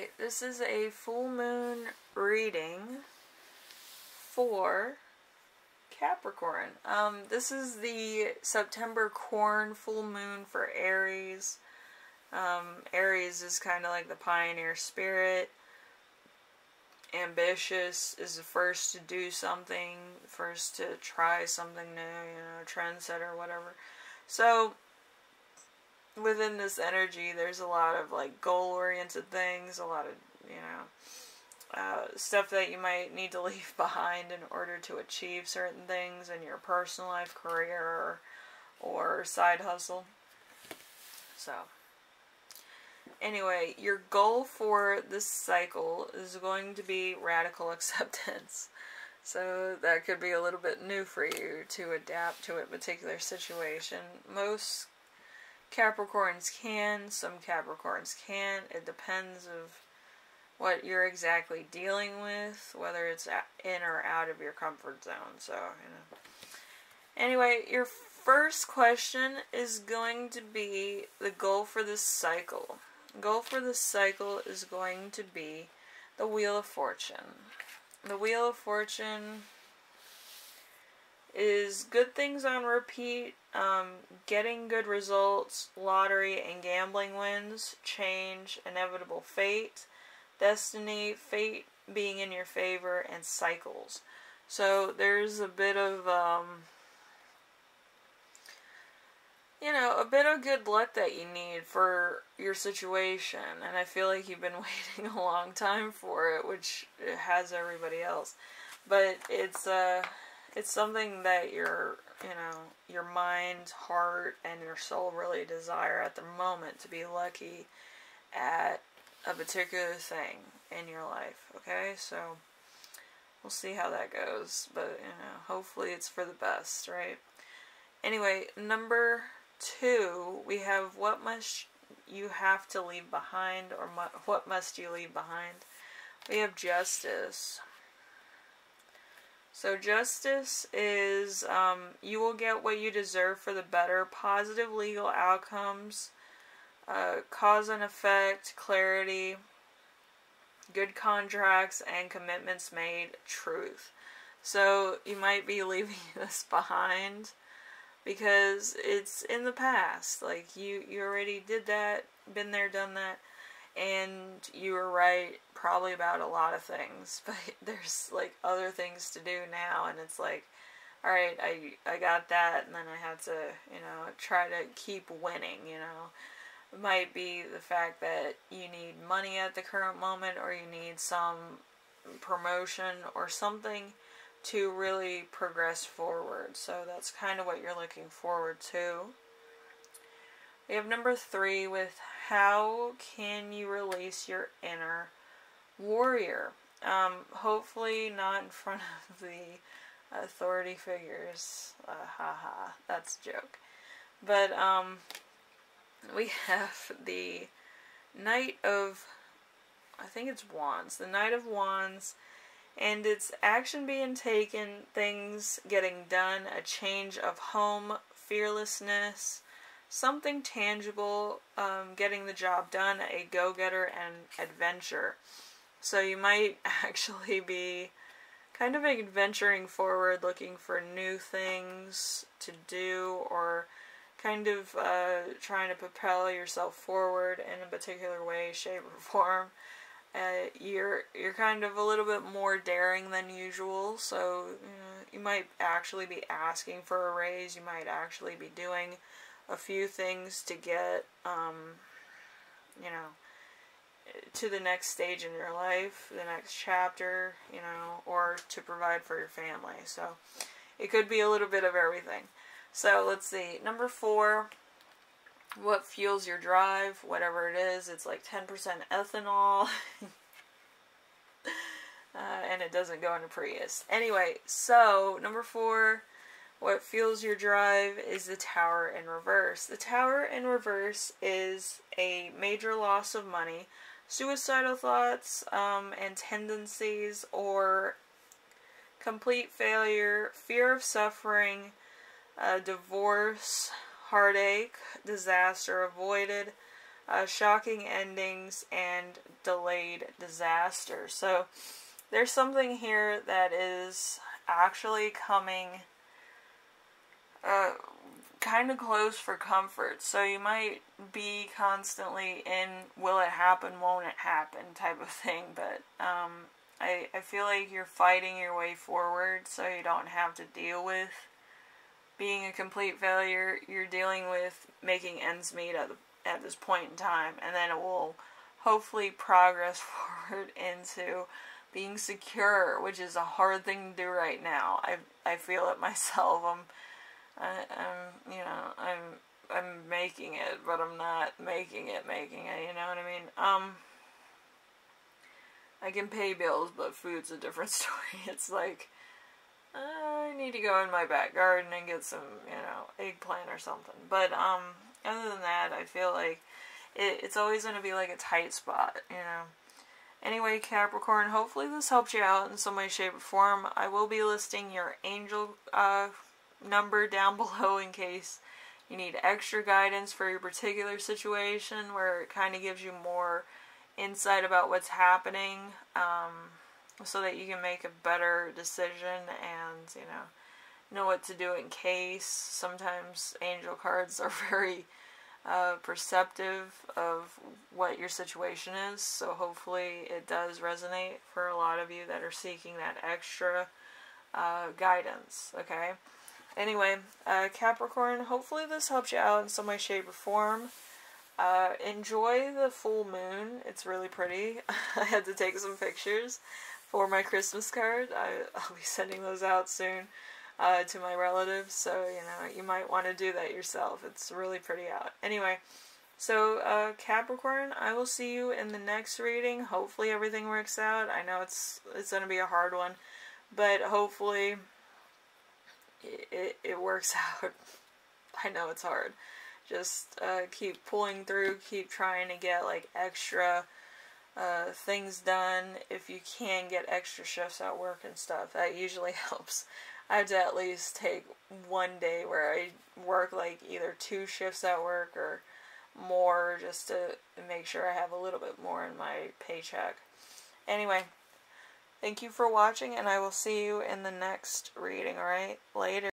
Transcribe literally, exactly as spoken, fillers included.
Alright, this is a full moon reading for Capricorn. Um, this is the September corn full moon for Aries. Um, Aries is kind of like the pioneer spirit. Ambitious, is the first to do something, first to try something new, you know, trendsetter, whatever. So, within this energy, there's a lot of, like, goal-oriented things, a lot of, you know, uh, stuff that you might need to leave behind in order to achieve certain things in your personal life, career, or, or side hustle. So, anyway, your goal for this cycle is going to be radical acceptance. So that could be a little bit new for you to adapt to a particular situation. Most Capricorns can, some Capricorns can't. It depends of what you're exactly dealing with, whether it's in or out of your comfort zone. So, you know. Anyway, your first question is going to be the goal for this cycle. The goal for this cycle is going to be the Wheel of Fortune. The Wheel of Fortune is good things on repeat, um, getting good results, lottery and gambling wins, change, inevitable fate, destiny, fate being in your favor, and cycles. So there's a bit of, um, you know, a bit of good luck that you need for your situation, and I feel like you've been waiting a long time for it, which it has everybody else, but it's, uh, it's something that your, you know, your mind, heart, and your soul really desire at the moment, to be lucky at a particular thing in your life, okay? So, we'll see how that goes, but, you know, hopefully it's for the best, right? Anyway, number two, we have what must you have to leave behind, or mu what must you leave behind? We have justice. So justice is, um, you will get what you deserve for the better, positive legal outcomes, uh, cause and effect, clarity, good contracts, and commitments made, truth. So you might be leaving this behind because it's in the past. Like, you, you already did that, been there, done that, and you were right probably about a lot of things, but there's like other things to do now, and it's like, alright, I, I got that, and then I had to, you know, try to keep winning, you know. It might be the fact that you need money at the current moment, or you need some promotion or something to really progress forward. So that's kind of what you're looking forward to. We have number three with how can you release your inner warrior? Um, hopefully not in front of the authority figures. Uh, haha, that's a joke. But um, we have the Knight of, I think it's Wands. The Knight of Wands, and it's action being taken, things getting done, a change of home, fearlessness, something tangible, um, getting the job done, a go-getter, and adventure. So you might actually be kind of adventuring forward, looking for new things to do, or kind of uh, trying to propel yourself forward in a particular way, shape, or form. Uh, you're you're kind of a little bit more daring than usual, so you know, you might actually be asking for a raise. You might actually be doing a few things to get, um, you know, to the next stage in your life, the next chapter, you know, or to provide for your family. So it could be a little bit of everything. So let's see. Number four, what fuels your drive? Whatever it is, it's like ten percent ethanol. uh, and it doesn't go into Prius. Anyway, so number four, what fuels your drive is the Tower in Reverse. The Tower in Reverse is a major loss of money, suicidal thoughts um, and tendencies, or complete failure, fear of suffering, uh, divorce, heartache, disaster avoided, uh, shocking endings, and delayed disaster. So there's something here that is actually coming uh, kind of close for comfort. So you might be constantly in will it happen, won't it happen type of thing, but um, I, I feel like you're fighting your way forward, so you don't have to deal with being a complete failure. You're dealing with making ends meet at, the, at this point in time, and then it will hopefully progress forward into being secure, which is a hard thing to do right now. I I feel it myself. I'm, I, I'm you know, I'm I'm making it, but I'm not making it, making it. You know what I mean? Um, I can pay bills, but food's a different story. It's like I need to go in my back garden and get some, you know, eggplant or something. But um, other than that, I feel like it, it's always going to be like a tight spot, you know. Anyway, Capricorn, hopefully this helped you out in some way, shape, or form. I will be listing your angel uh, number down below in case you need extra guidance for your particular situation, where it kind of gives you more insight about what's happening, um, so that you can make a better decision and, you know, know what to do in case. Sometimes angel cards are very Uh, perceptive of what your situation is, so hopefully it does resonate for a lot of you that are seeking that extra uh, guidance, okay? Anyway, uh, Capricorn, hopefully this helps you out in some way, shape, or form. Uh, enjoy the full moon. It's really pretty. I had to take some pictures for my Christmas card. I, I'll be sending those out soon. Uh, to my relatives, so, you know, you might want to do that yourself. It's really pretty out. Anyway, so, uh, Capricorn, I will see you in the next reading. Hopefully everything works out. I know it's it's going to be a hard one, but hopefully it, it, it works out. I know it's hard. Just uh, keep pulling through, keep trying to get, like, extra uh, things done. If you can get extra shifts at work and stuff, that usually helps. I have to at least take one day where I work like either two shifts at work or more, just to make sure I have a little bit more in my paycheck. Anyway, thank you for watching, and I will see you in the next reading, alright? Later.